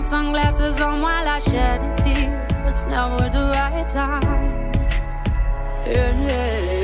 my sunglasses on while I shed a tear. It's never the right time. Yeah, yeah.